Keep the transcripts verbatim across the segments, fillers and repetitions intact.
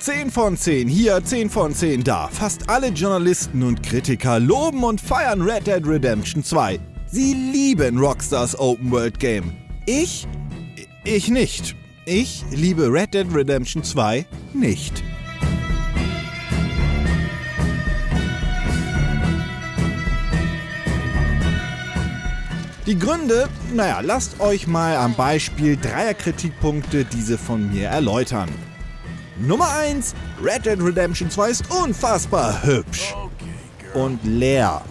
zehn von zehn hier, zehn von zehn da. Fast alle Journalisten und Kritiker loben und feiern Red Dead Redemption zwei. Sie lieben Rockstars Open World Game. Ich? Ich nicht. Ich liebe Red Dead Redemption zwei nicht. Die Gründe? Naja, lasst euch mal am Beispiel dreier Kritikpunkte diese von mir erläutern. Nummer eins. Red Dead Redemption zwei ist unfassbar hübsch und leer.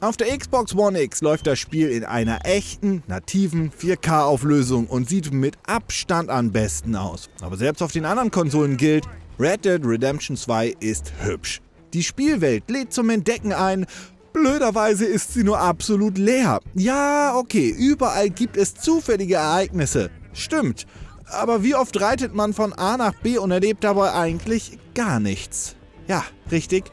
Auf der Xbox One X läuft das Spiel in einer echten, nativen vier K-Auflösung und sieht mit Abstand am besten aus. Aber selbst auf den anderen Konsolen gilt, Red Dead Redemption zwei ist hübsch. Die Spielwelt lädt zum Entdecken ein, blöderweise ist sie nur absolut leer. Ja, okay, überall gibt es zufällige Ereignisse, stimmt. Aber wie oft reitet man von A nach B und erlebt dabei eigentlich gar nichts? Ja, richtig,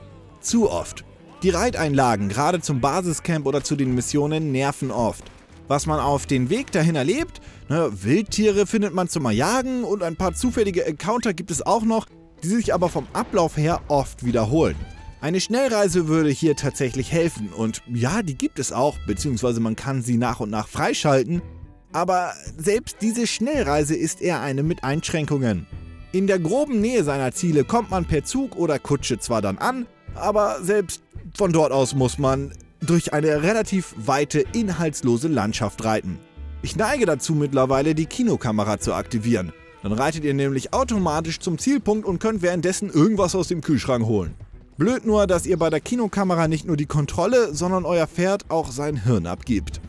zu oft. Die Reiteinlagen, gerade zum Basiscamp oder zu den Missionen, nerven oft. Was man auf den Weg dahin erlebt, ne, Wildtiere findet man zum Erjagen und ein paar zufällige Encounter gibt es auch noch, die sich aber vom Ablauf her oft wiederholen. Eine Schnellreise würde hier tatsächlich helfen und ja, die gibt es auch, beziehungsweise man kann sie nach und nach freischalten, aber selbst diese Schnellreise ist eher eine mit Einschränkungen. In der groben Nähe seiner Ziele kommt man per Zug oder Kutsche zwar dann an, aber selbst von dort aus muss man durch eine relativ weite, inhaltslose Landschaft reiten. Ich neige dazu mittlerweile, die Kinokamera zu aktivieren. Dann reitet ihr nämlich automatisch zum Zielpunkt und könnt währenddessen irgendwas aus dem Kühlschrank holen. Blöd nur, dass ihr bei der Kinokamera nicht nur die Kontrolle, sondern euer Pferd auch sein Hirn abgibt.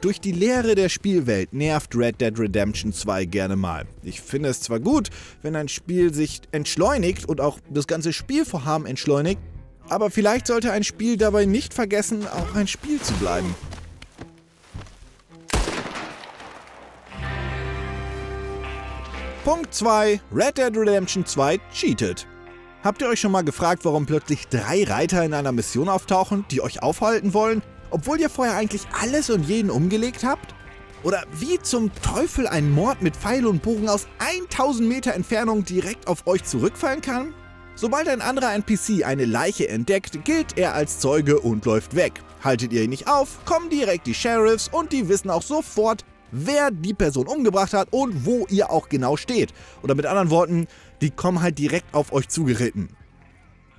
Durch die Leere der Spielwelt nervt Red Dead Redemption zwei gerne mal. Ich finde es zwar gut, wenn ein Spiel sich entschleunigt und auch das ganze Spielvorhaben entschleunigt, aber vielleicht sollte ein Spiel dabei nicht vergessen, auch ein Spiel zu bleiben. Punkt zwei. Red Dead Redemption zwei cheatet. Habt ihr euch schon mal gefragt, warum plötzlich drei Reiter in einer Mission auftauchen, die euch aufhalten wollen? Obwohl ihr vorher eigentlich alles und jeden umgelegt habt? Oder wie zum Teufel ein Mord mit Pfeil und Bogen aus tausend Meter Entfernung direkt auf euch zurückfallen kann? Sobald ein anderer N P C eine Leiche entdeckt, gilt er als Zeuge und läuft weg. Haltet ihr ihn nicht auf, kommen direkt die Sheriffs und die wissen auch sofort, wer die Person umgebracht hat und wo ihr auch genau steht. Oder mit anderen Worten, die kommen halt direkt auf euch zugeritten.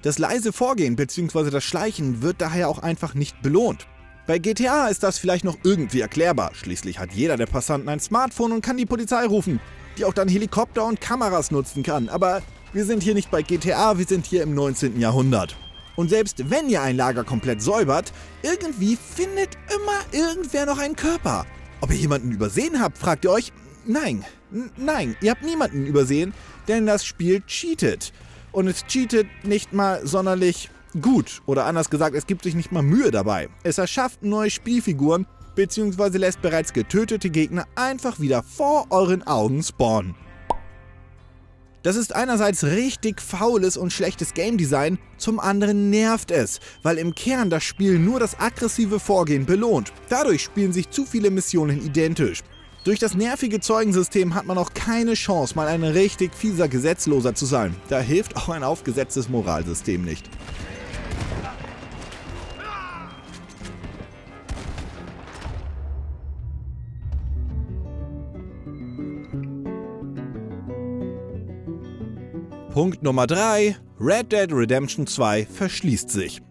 Das leise Vorgehen bzw. das Schleichen wird daher auch einfach nicht belohnt. Bei G T A ist das vielleicht noch irgendwie erklärbar, schließlich hat jeder der Passanten ein Smartphone und kann die Polizei rufen, die auch dann Helikopter und Kameras nutzen kann, aber wir sind hier nicht bei G T A, wir sind hier im neunzehnten Jahrhundert. Und selbst wenn ihr ein Lager komplett säubert, irgendwie findet immer irgendwer noch einen Körper. Ob ihr jemanden übersehen habt, fragt ihr euch? Nein, nein, ihr habt niemanden übersehen, denn das Spiel cheatet. Und es cheatet nicht mal sonderlich gut, oder anders gesagt, es gibt sich nicht mal Mühe dabei. Es erschafft neue Spielfiguren bzw. lässt bereits getötete Gegner einfach wieder vor euren Augen spawnen. Das ist einerseits richtig faules und schlechtes Game Design, zum anderen nervt es, weil im Kern das Spiel nur das aggressive Vorgehen belohnt. Dadurch spielen sich zu viele Missionen identisch. Durch das nervige Zeugensystem hat man auch keine Chance, mal ein richtig fieser Gesetzloser zu sein. Da hilft auch ein aufgesetztes Moralsystem nicht. Punkt Nummer drei. Red Dead Redemption zwei verschließt sich.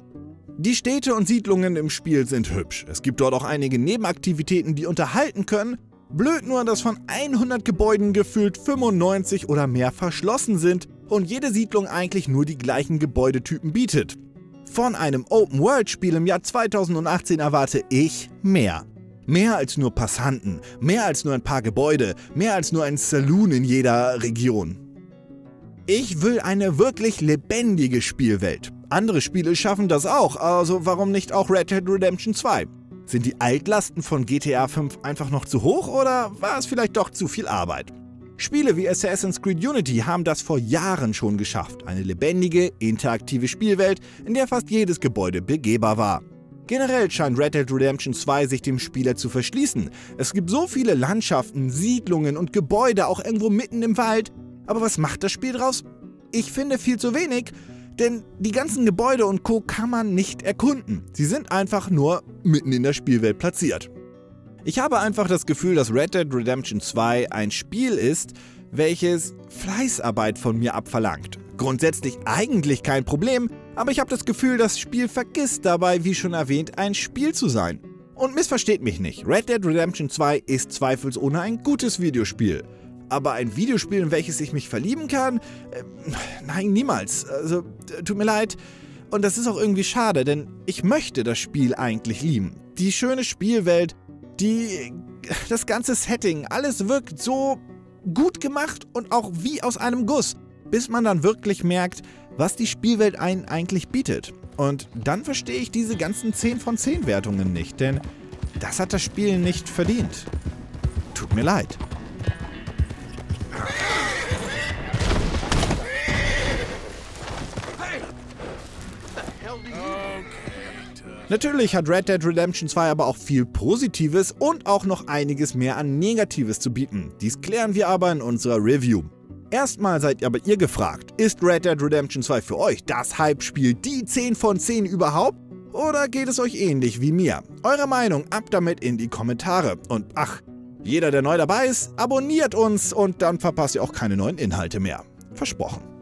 Die Städte und Siedlungen im Spiel sind hübsch. Es gibt dort auch einige Nebenaktivitäten, die unterhalten können. Blöd nur, dass von hundert Gebäuden gefühlt fünfundneunzig oder mehr verschlossen sind und jede Siedlung eigentlich nur die gleichen Gebäudetypen bietet. Von einem Open-World-Spiel im Jahr zweitausendachtzehn erwarte ich mehr. Mehr als nur Passanten, mehr als nur ein paar Gebäude, mehr als nur ein Saloon in jeder Region. Ich will eine wirklich lebendige Spielwelt. Andere Spiele schaffen das auch, also warum nicht auch Red Dead Redemption zwei? Sind die Altlasten von G T A fünf einfach noch zu hoch oder war es vielleicht doch zu viel Arbeit? Spiele wie Assassin's Creed Unity haben das vor Jahren schon geschafft, eine lebendige, interaktive Spielwelt, in der fast jedes Gebäude begehbar war. Generell scheint Red Dead Redemption zwei sich dem Spieler zu verschließen. Es gibt so viele Landschaften, Siedlungen und Gebäude, auch irgendwo mitten im Wald. Aber was macht das Spiel draus? Ich finde viel zu wenig, denn die ganzen Gebäude und Co. kann man nicht erkunden. Sie sind einfach nur mitten in der Spielwelt platziert. Ich habe einfach das Gefühl, dass Red Dead Redemption zwei ein Spiel ist, welches Fleißarbeit von mir abverlangt. Grundsätzlich eigentlich kein Problem, aber ich habe das Gefühl, das Spiel vergisst dabei, wie schon erwähnt, ein Spiel zu sein. Und missversteht mich nicht, Red Dead Redemption zwei ist zweifelsohne ein gutes Videospiel. Aber ein Videospiel, in welches ich mich verlieben kann? Äh, nein, niemals. Also, tut mir leid. Und das ist auch irgendwie schade, denn ich möchte das Spiel eigentlich lieben. Die schöne Spielwelt, die, das ganze Setting, alles wirkt so gut gemacht und auch wie aus einem Guss, bis man dann wirklich merkt, was die Spielwelt einen eigentlich bietet. Und dann verstehe ich diese ganzen zehn von zehn Wertungen nicht, denn das hat das Spiel nicht verdient. Tut mir leid. Natürlich hat Red Dead Redemption zwei aber auch viel Positives und auch noch einiges mehr an Negatives zu bieten. Dies klären wir aber in unserer Review. Erstmal seid aber ihr gefragt, ist Red Dead Redemption zwei für euch das Hype-Spiel, die zehn von zehn überhaupt? Oder geht es euch ähnlich wie mir? Eure Meinung ab damit in die Kommentare. Und ach, jeder der neu dabei ist, abonniert uns und dann verpasst ihr auch keine neuen Inhalte mehr. Versprochen.